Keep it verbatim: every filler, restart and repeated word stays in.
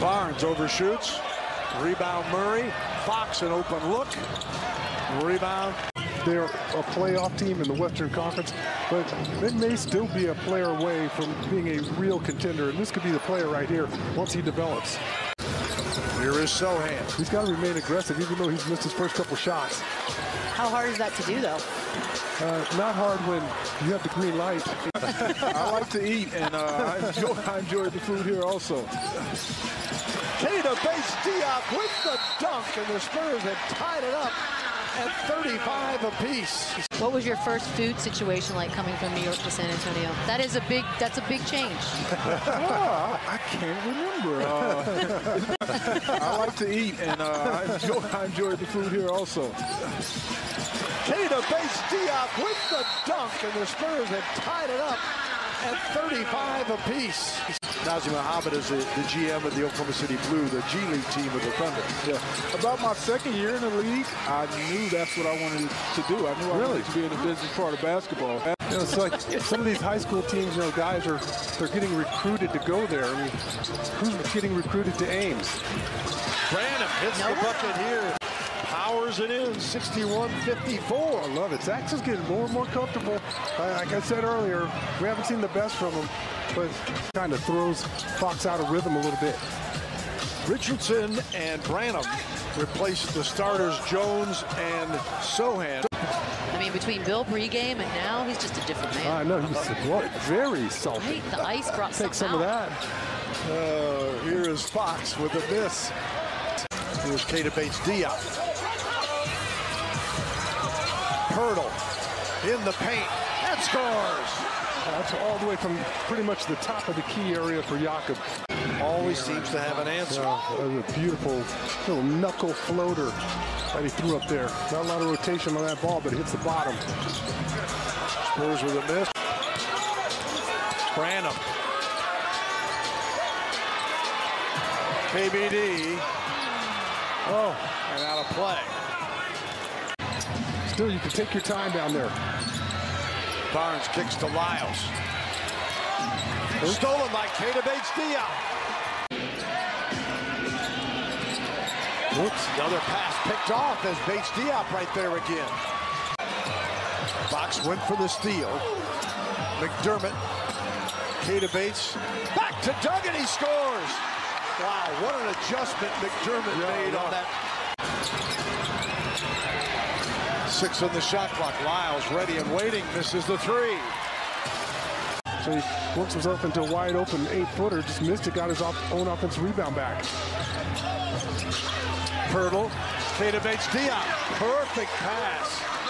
Barnes overshoots. Rebound Murray. Fox an open look. Rebound. They're a playoff team in the Western Conference, but it may still be a player away from being a real contender, and this could be the player right here once he develops. Here is Sohan. He's got to remain aggressive, even though he's missed his first couple shots. How hard is that to do, though? Uh, not hard when you have the green light. I like to eat, and uh, I, enjoy, I enjoy the food here also. Keita Bates-Diop with the dunk, and the Spurs have tied it up at thirty-five apiece. What was your first food situation like coming from New York to San Antonio? That is a big, that's a big change. Oh, I can't remember. Uh, I like to eat, and uh, I, enjoy, I enjoy the food here also. Keita Bates-Diop with the dunk, and the Spurs have tied it up at thirty-five apiece. Najee Muhammad is the, the G M of the Oklahoma City Blue, the G League team of the Thunder. Yeah. About my second year in the league, I knew that's what I wanted to do. I knew I really? wanted to be in the business part of basketball. You know, it's like some of these high school teams, you know, guys are they're getting recruited to go there. I mean, who's getting recruited to Ames? Branham hits the bucket here. Powers it in, sixty-one fifty-four. I love it. Zach's is getting more and more comfortable. Like I said earlier, we haven't seen the best from him, but kind of throws Fox out of rhythm a little bit. Richardson and Branham replaced the starters Jones and Sohan. I mean, between Bill pregame and now, he's just a different man. I know, he's very salty. Right? The ice brought Take some out. of that. Uh, here is Fox with a miss. Here's Keita Bates-Diop. Hurdle in the paint and scores. That's all the way from pretty much the top of the key area for Jakob. Always seems to have an answer. Uh, a beautiful little knuckle floater that he threw up there. Not a lot of rotation on that ball, but it hits the bottom. Spurs with a miss. Branham. K B D. Oh, and out of play. You can take your time down there. Barnes kicks to Lyles. Stolen by Keita Bates-Diop. Whoops. Another pass picked off as Bates-Diop right there again. Fox went for the steal. McDermott. Keita Bates. Back to Doug, and he scores. Wow, what an adjustment McDermott yeah, made yeah. on that. Six on the shot clock. Lyles ready and waiting. Misses the three. So he works himself into a wide open eight-footer. Just missed it. Got his own offensive rebound back. Pirtle. Keita Bates-Diop. Perfect pass.